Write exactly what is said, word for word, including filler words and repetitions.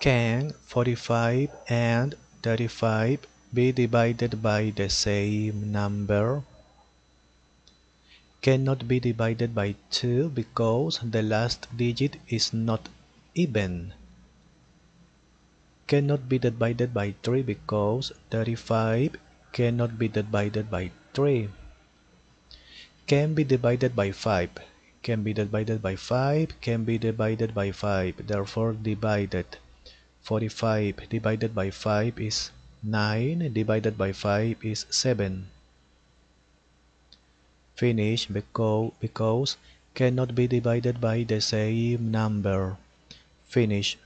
Can forty-five and thirty-five be divided by the same number? Cannot be divided by two because the last digit is not even. Cannot be divided by three because thirty-five cannot be divided by three. Can be divided by five. Can be divided by five. Can be divided by five. Therefore divided. forty-five divided by five is nine. Divided by five is seven. Finish because, because cannot be divided by the same number. Finish.